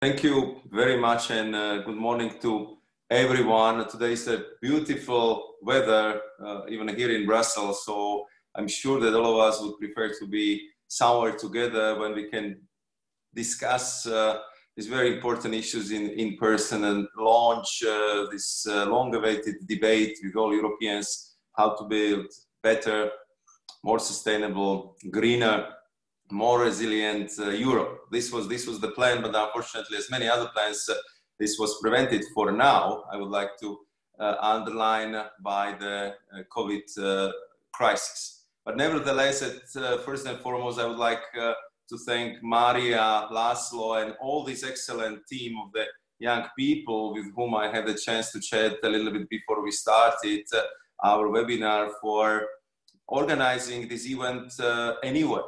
Thank you very much, and good morning to everyone. Today is a beautiful weather, even here in Brussels, so I'm sure that all of us would prefer to be somewhere together when we can discuss these very important issues in person and launch this long-awaited debate with all Europeans, how to build better, more sustainable, greener, more resilient Europe. This was the plan, but unfortunately, as many other plans, this was prevented for now. I would like to underline by the COVID crisis. But nevertheless, first and foremost, I would like to thank Maria, Laszlo, and all this excellent team of the young people with whom I had a chance to chat a little bit before we started our webinar, for organizing this event anyway.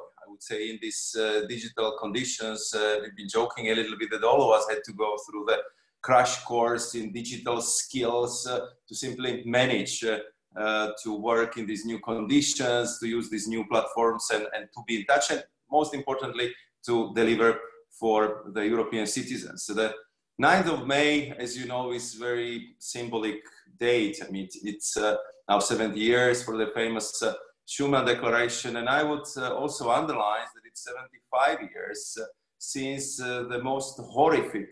Say in these digital conditions, we've been joking a little bit that all of us had to go through the crash course in digital skills to simply manage to work in these new conditions, to use these new platforms and to be in touch, and most importantly, to deliver for the European citizens. So the 9th of May, as you know, is very symbolic date. I mean, it's now 70 years for the famous Schuman Declaration, and I would also underline that it's 75 years since the most horrific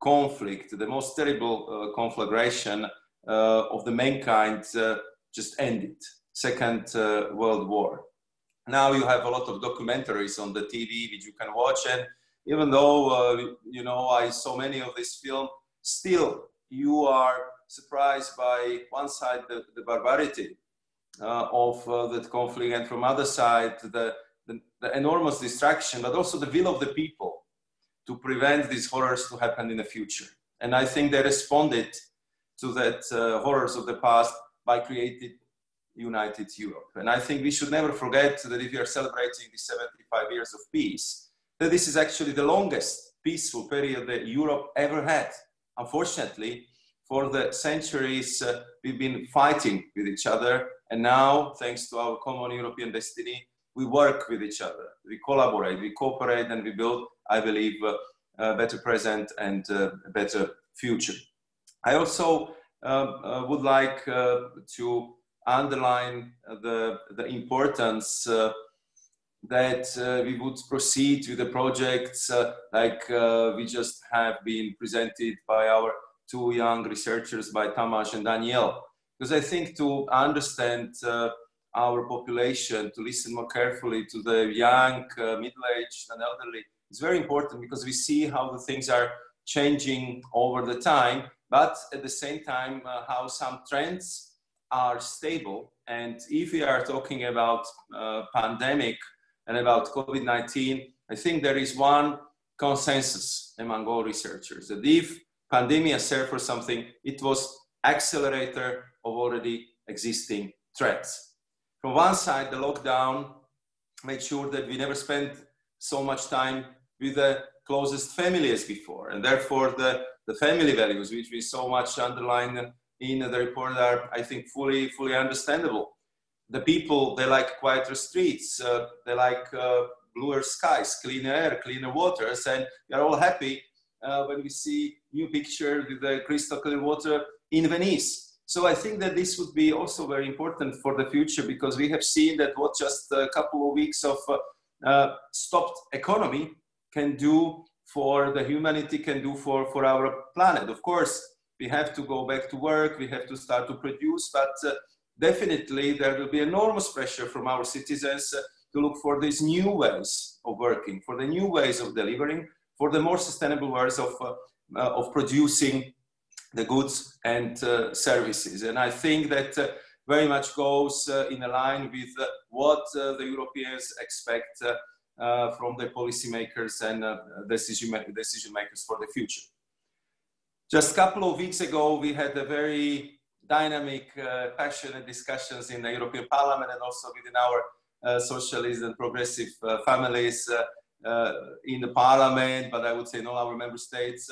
conflict, the most terrible conflagration of the mankind just ended, Second World War. Now you have a lot of documentaries on the TV which you can watch, and even though, you know, I saw many of this film, still you are surprised by one side the barbarity of that conflict, and from other side the enormous distraction, but also the will of the people to prevent these horrors to happen in the future. And I think they responded to that horrors of the past by creating united Europe. And I think we should never forget that if you are celebrating the 75 years of peace, that this is actually the longest peaceful period that Europe ever had. Unfortunately, for the centuries, we've been fighting with each other, and now, thanks to our common European destiny, we work with each other, we collaborate, we cooperate, and we build, I believe, a better present and a better future. I also would like to underline the importance that we would proceed with the projects like we just have been presented by our two young researchers, by Tamas and Daniel. Because I think to understand our population, to listen more carefully to the young, middle-aged and elderly, is very important, because we see how the things are changing over the time, but at the same time, how some trends are stable. And if we are talking about pandemic and about COVID-19, I think there is one consensus among all researchers, that if pandemia served for something, it was accelerator of already existing threats. From one side, the lockdown made sure that we never spent so much time with the closest family as before, and therefore the family values, which we so much underlined in the report, are, I think, fully understandable. The people, they like quieter streets, they like bluer skies, cleaner air, cleaner waters, and we are all happy when we see new picture with the crystal clear water in Venice. So I think that this would be also very important for the future, because we have seen that what just a couple of weeks of stopped economy can do for the humanity, can do for our planet. Of course, we have to go back to work, we have to start to produce, but definitely there will be enormous pressure from our citizens to look for these new ways of working, for the new ways of delivering, for the more sustainable ways of producing the goods and services. And I think that very much goes in line with what the Europeans expect from the policymakers and decision makers for the future. Just a couple of weeks ago, we had a very dynamic, passionate discussions in the European Parliament, and also within our socialist and progressive families in the Parliament, but I would say in all our member states,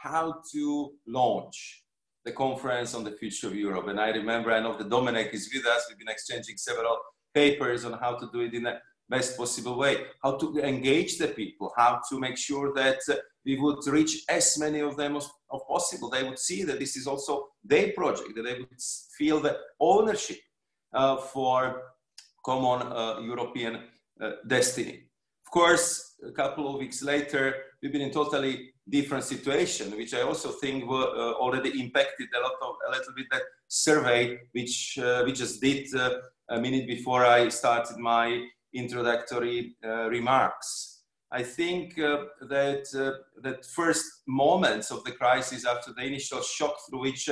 how to launch the conference on the future of Europe. And I remember, I know that Dominic is with us, we've been exchanging several papers on how to do it in a best possible way, how to engage the people, how to make sure that we would reach as many of them as possible. They would see that this is also their project, that they would feel the ownership for common European destiny. Of course, a couple of weeks later, we've been in totally different situation, which I also think were already impacted a little bit that survey, which we just did a minute before I started my introductory remarks. I think that first moments of the crisis after the initial shock through which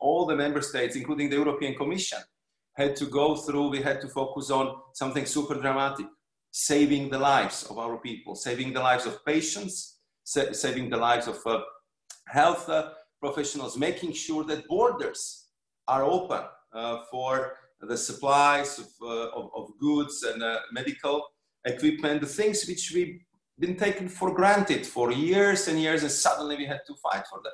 all the member states, including the European Commission, had to go through, we had to focus on something super dramatic, saving the lives of our people, saving the lives of patients, saving the lives of health professionals, making sure that borders are open for the supplies of goods and medical equipment, the things which we've been taken for granted for years and years, and suddenly we had to fight for them.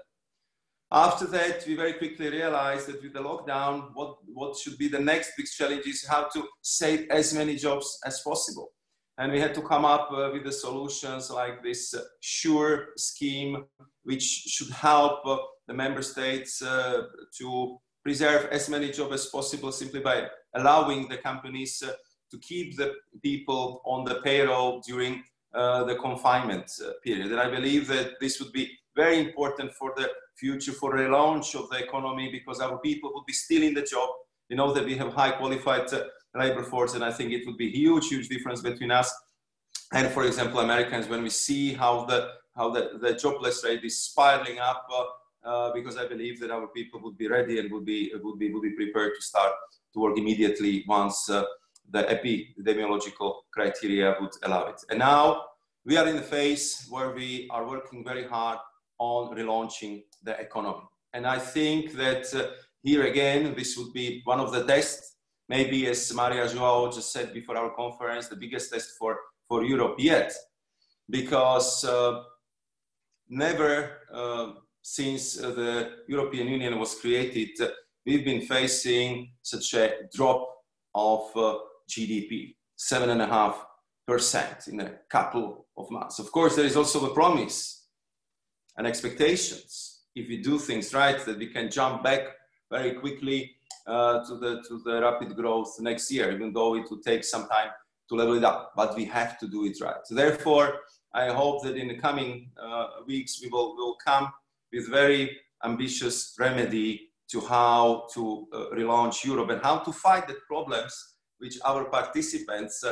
After that, we very quickly realized that with the lockdown, what should be the next big challenge is how to save as many jobs as possible. And we had to come up with the solutions like this SURE scheme, which should help the member states to preserve as many jobs as possible simply by allowing the companies to keep the people on the payroll during the confinement period. And I believe that this would be very important for the future, for the relaunch of the economy, because our people would be still in the job. You know that we have high qualified labor force, and I think it would be huge, huge difference between us and, for example, Americans, when we see how the jobless rate is spiraling up, because I believe that our people would be ready and would be prepared to start to work immediately once the epidemiological criteria would allow it. And now we are in the phase where we are working very hard on relaunching the economy. And I think that here again, this would be one of the tests, maybe as Maria Joao just said before our conference, the biggest test for Europe yet, because never since the European Union was created, we've been facing such a drop of GDP, 7.5% in a couple of months. Of course, there is also the promise and expectations, if we do things right, that we can jump back very quickly to the rapid growth next year, even though it will take some time to level it up, but we have to do it right. So therefore, I hope that in the coming weeks, we will come with very ambitious remedy to how to relaunch Europe and how to fight the problems which our participants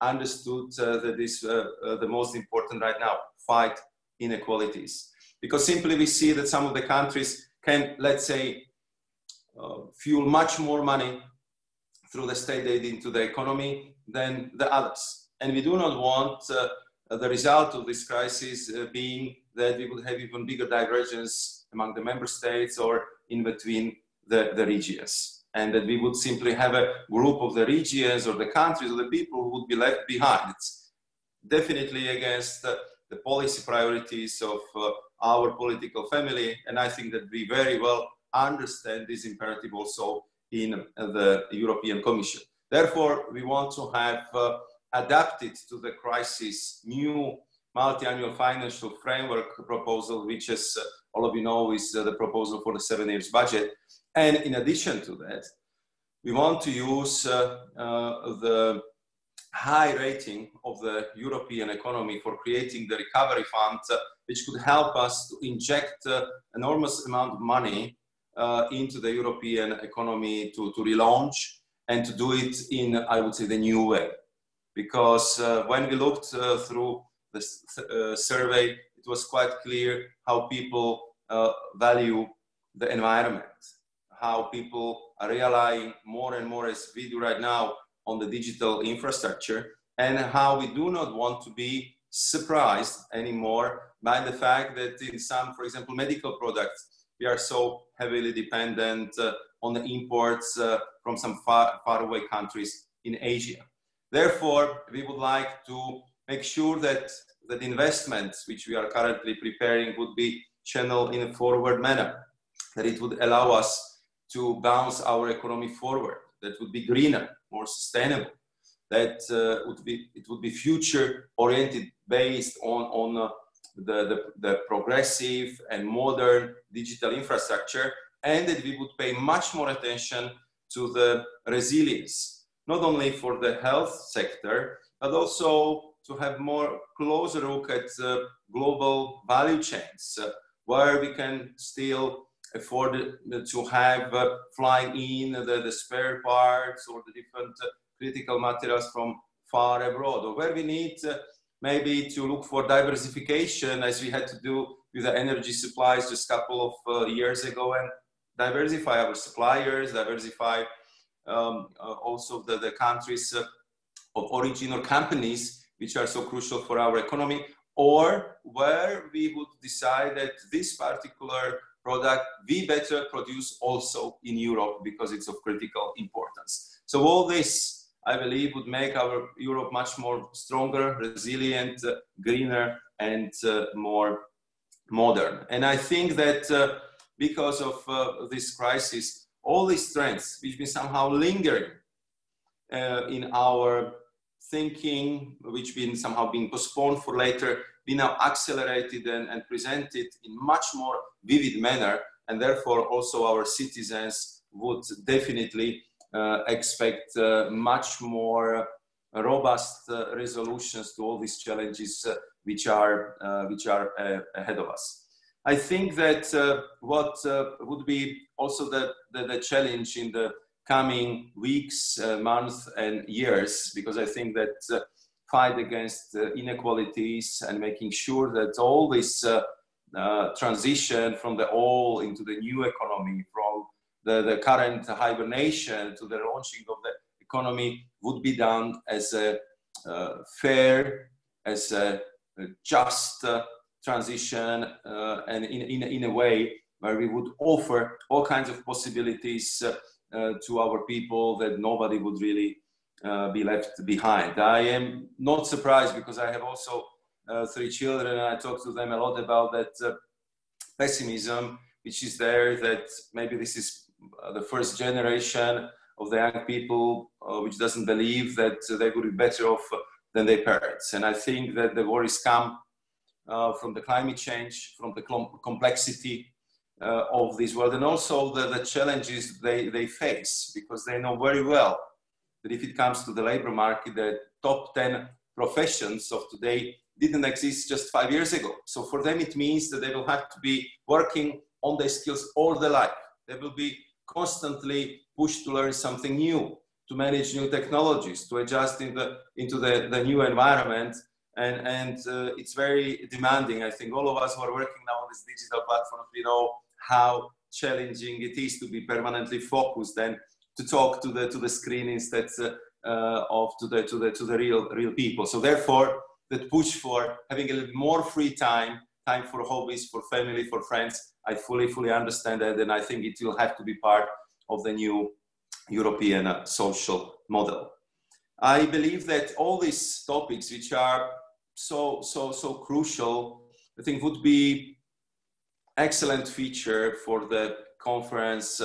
understood that is the most important right now, fight inequalities. Because simply we see that some of the countries can, let's say, fuel much more money through the state aid into the economy than the others. And we do not want the result of this crisis being that we would have even bigger divergence among the member states or in between the regions. And that we would simply have a group of the regions or the countries or the people who would be left behind. It's definitely against the policy priorities of our political family, and I think that we very well understand this imperative also in the European Commission. Therefore, we want to have adapted to the crisis new multi-annual financial framework proposal, which, as all of you know, is the proposal for the 7 years budget. And in addition to that, we want to use the high rating of the European economy for creating the recovery fund, which could help us to inject enormous amount of money into the European economy to relaunch and to do it in, I would say, the new way. Because when we looked through this survey, it was quite clear how people value the environment, how people are relying more and more, as we do right now, on the digital infrastructure, and how we do not want to be surprised anymore by the fact that in some, for example, medical products, we are so heavily dependent on the imports from some faraway countries in Asia. Therefore, we would like to make sure that the investments which we are currently preparing would be channeled in a forward manner, that it would allow us to bounce our economy forward, that would be greener, more sustainable, that it would be future oriented, based on the progressive and modern digital infrastructure, and that we would pay much more attention to the resilience, not only for the health sector, but also to have more closer look at global value chains, where we can still afford to have flying in the spare parts or the different critical materials from far abroad, or where we need maybe to look for diversification, as we had to do with the energy supplies just a couple of years ago, and diversify our suppliers, diversify also the countries of origin or companies which are so crucial for our economy, or where we would decide that this particular product we better produce also in Europe because it's of critical importance. So all this, I believe, would make our Europe much more stronger, resilient, greener, and more modern. And I think that because of this crisis, all these strengths which been somehow lingering in our thinking, which been somehow being postponed for later, be now accelerated and presented in much more vivid manner, and therefore also our citizens would definitely expect much more robust resolutions to all these challenges which are ahead of us. I think that what would be also the challenge in the coming weeks, months, and years, because I think that fight against inequalities and making sure that all this transition from the old into the new economy, from the current hibernation to the launching of the economy, would be done as a fair, as a just transition, and in a way where we would offer all kinds of possibilities to our people, that nobody would really be left behind. I am not surprised, because I have also 3 children, and I talk to them a lot about that pessimism which is there, that maybe this is the first generation of the young people which doesn't believe that they would be better off than their parents. And I think that the worries come from the climate change, from the complexity of this world, and also the challenges they face, because they know very well that if it comes to the labor market, the top 10 professions of today didn't exist just 5 years ago. So for them, it means that they will have to be working on their skills all their life. They will be constantly pushed to learn something new, to manage new technologies, to adjust into the new environment. And it's very demanding. I think all of us who are working now on this digital platform, we know how challenging it is to be permanently focused and to talk to the screen instead of to the real people. So therefore, that push for having a little more free time for hobbies, for family, for friends, I fully understand that, and I think it will have to be part of the new European social model. I believe that all these topics, which are so crucial, I think would be excellent feature for the conference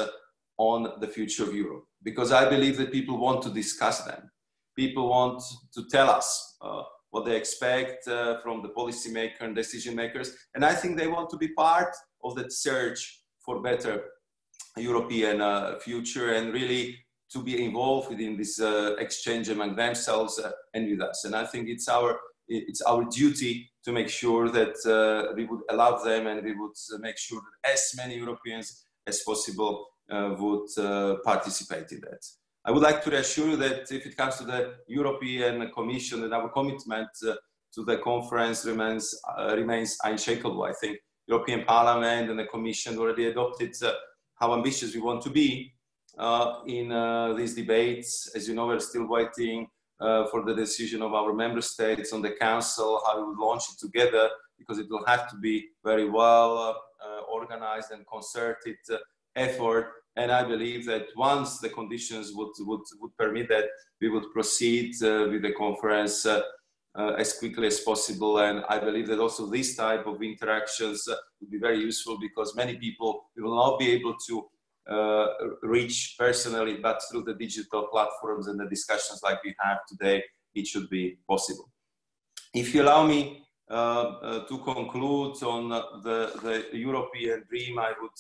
on the future of Europe, because I believe that people want to discuss them. People want to tell us what they expect from the policymaker and decision makers. And I think they want to be part of that search for better European future, and really to be involved within this exchange among themselves and with us. And I think it's our duty to make sure that we would allow them, and we would make sure that as many Europeans as possible would participate in that. I would like to reassure you that if it comes to the European Commission, that our commitment to the conference remains unshakable. I think European Parliament and the Commission already adopted how ambitious we want to be in these debates. As you know, we're still waiting for the decision of our member states on the council, how we would launch it together, because it will have to be very well organized and concerted effort. And I believe that once the conditions would permit that, we would proceed with the conference as quickly as possible. And I believe that also this type of interactions would be very useful, because many people will not be able to reach personally, but through the digital platforms and the discussions like we have today, it should be possible. If you allow me to conclude on the European dream, I would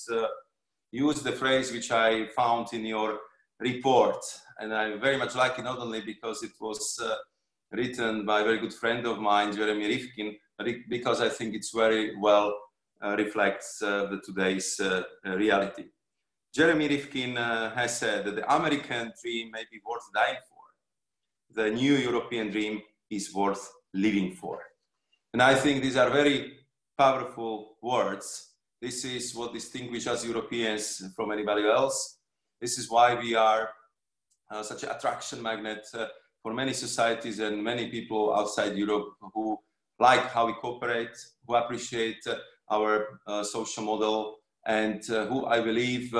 use the phrase which I found in your report, and I very much like it, not only because it was written by a very good friend of mine, Jeremy Rifkin, but because I think it's very well reflects today's reality. Jeremy Rifkin has said that the American dream may be worth dying for. The new European dream is worth living for. And I think these are very powerful words. This is what distinguishes us Europeans from anybody else. This is why we are such an attraction magnet for many societies and many people outside Europe who like how we cooperate, who appreciate our social model, and who I believe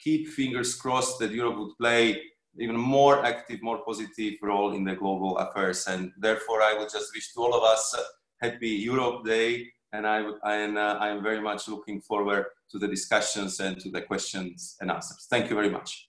keep fingers crossed that Europe would play even more active, more positive role in the global affairs. And therefore, I would just wish to all of us happy Europe Day. And I am very much looking forward to the discussions and to the questions and answers. Thank you very much.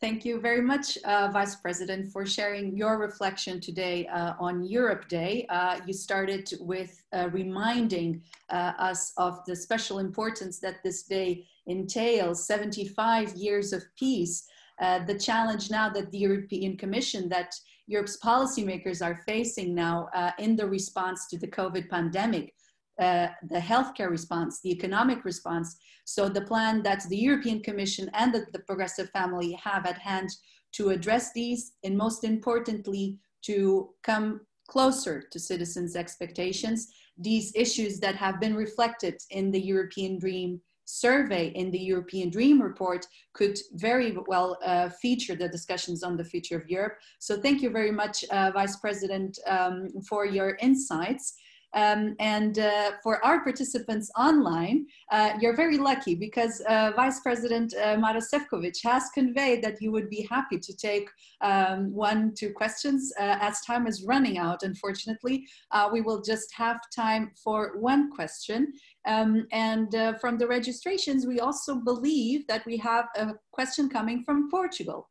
Thank you very much, Vice President, for sharing your reflection today on Europe Day. You started with reminding us of the special importance that this day entails, 75 years of peace. The challenge now that the European Commission, that Europe's policymakers are facing now in the response to the COVID pandemic, the healthcare response, the economic response. So the plan that the European Commission and the Progressive Family have at hand to address these, and most importantly, to come closer to citizens' expectations. These issues that have been reflected in the European Dream survey, in the European Dream report, could very well feature the discussions on the future of Europe. So thank you very much, Vice President, for your insights. For our participants online, you're very lucky because Vice President Maroš Šefčovič has conveyed that you would be happy to take 1-2 questions. As time is running out, unfortunately, we will just have time for one question. From the registrations, we also believe that we have a question coming from Portugal.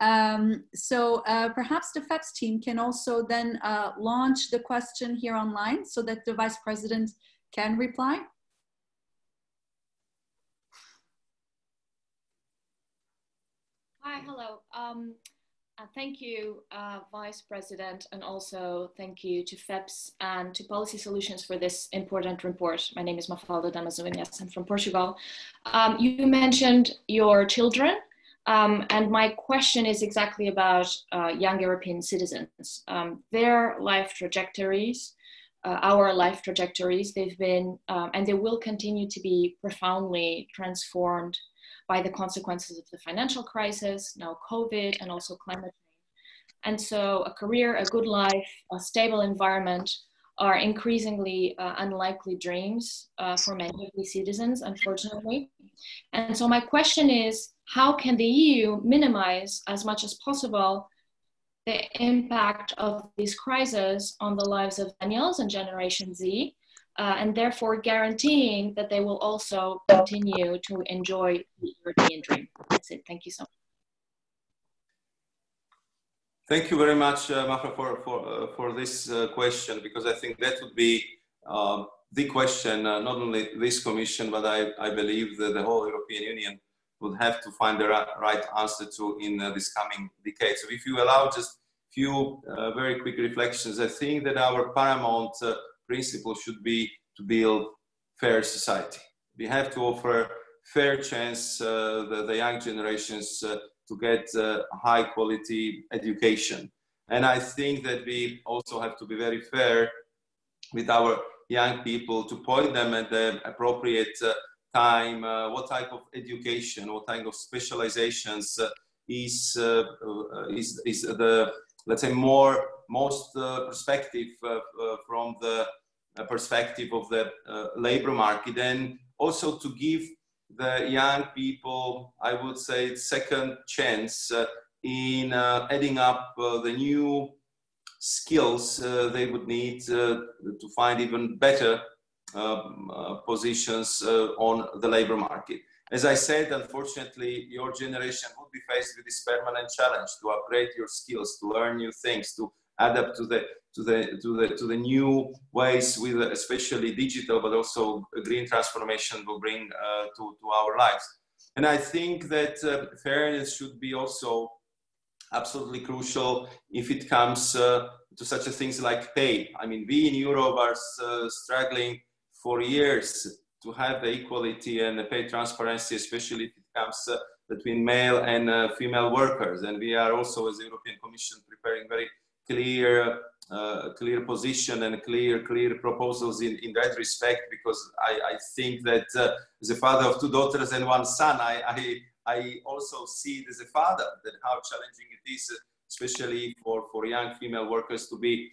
Perhaps the FEPS team can also then launch the question here online so that the Vice President can reply. Hi, hello. Thank you, Vice President, and also thank you to FEPS and to Policy Solutions for this important report. My name is Mafalda Damasuinhas. I'm from Portugal. You mentioned your children. And my question is exactly about young European citizens. Their life trajectories, our life trajectories, they've been and they will continue to be profoundly transformed by the consequences of the financial crisis, now COVID, and also climate change. And so a career, a good life, a stable environment are increasingly unlikely dreams for many of these citizens, unfortunately. And so my question is, how can the EU minimize as much as possible the impact of this crisis on the lives of millennials and Generation Z, and therefore guaranteeing that they will also continue to enjoy the European dream? That's it. Thank you so much. Thank you very much, Mafra, for this question, because I think that would be the question, not only this Commission, but I believe that the whole European Union would have to find the right answer to in this coming decade. So if you allow just a few very quick reflections, I think that our paramount principle should be to build fair society. We have to offer fair chance the young generations to get high quality education. And I think that we also have to be very fair with our young people to point them at the appropriate time, what type of education, what type of specializations is the, let's say, most perspective from the perspective of the labor market, and also to give the young people, I would say, second chance in adding up the new skills they would need to find even better positions on the labor market. As I said, unfortunately, your generation would be faced with this permanent challenge to upgrade your skills, to learn new things, to adapt to the new ways, with especially digital, but also green transformation will bring to our lives. And I think that fairness should be also absolutely crucial if it comes to such a things like pay. I mean, we in Europe are struggling for years to have the equality and the pay transparency, especially if it comes between male and female workers. And we are also, as the European Commission, preparing very clear position and clear proposals in that respect, because I think that as a father of 2 daughters and 1 son, I also see it as a father, that how challenging it is, especially for young female workers to be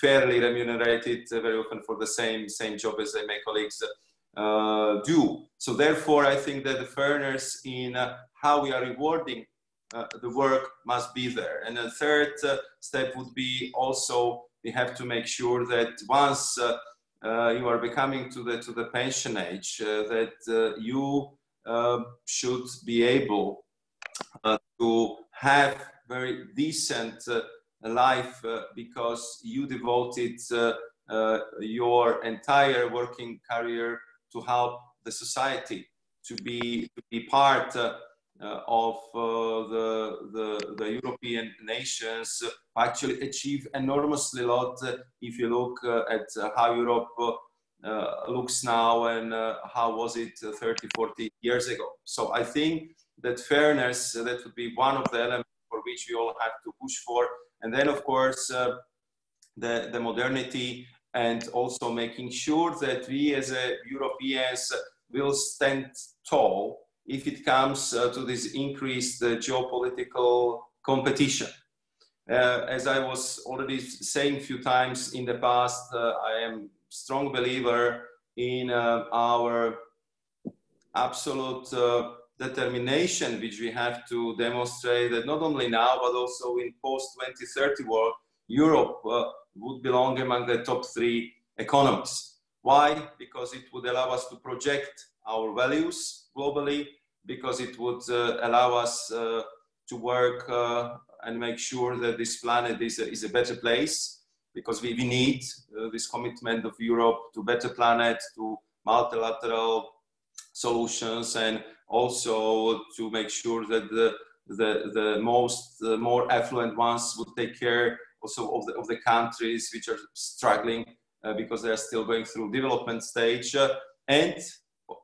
fairly remunerated very often for the same job as my colleagues do. So therefore, I think that the fairness in how we are rewarding the work must be there. And the third step would be also, we have to make sure that once you are becoming to the pension age, that you should be able to have very decent life, because you devoted your entire working career to help the society, to be part of the European nations, actually achieve enormously a lot if you look at how Europe looks now and how was it 30, 40 years ago. So I think that fairness, that would be one of the elements for which we all have to push for. And then, of course, the modernity, and also making sure that we as Europeans will stand tall if it comes to this increased geopolitical competition. As I was already saying a few times in the past, I am a strong believer in our absolute determination, which we have to demonstrate, that not only now, but also in post-2030 world, Europe would belong among the top 3 economies. Why? Because it would allow us to project our values globally, because it would allow us to work and make sure that this planet is a better place, because we need this commitment of Europe to better planet, to multilateral solutions, and also to make sure that the more affluent ones would take care also of the countries which are struggling because they are still going through development stage. And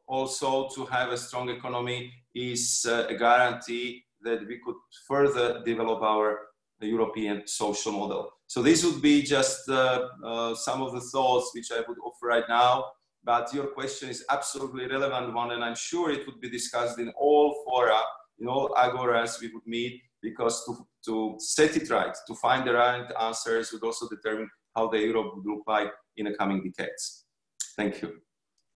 also, to have a strong economy is a guarantee that we could further develop our European social model. So this would be just some of the thoughts which I would offer right now, but your question is absolutely relevant one, and I'm sure it would be discussed in all fora, in all agoras we would meet, because to set it right, to find the right answers would also determine how the Europe would look like in the coming decades. Thank you.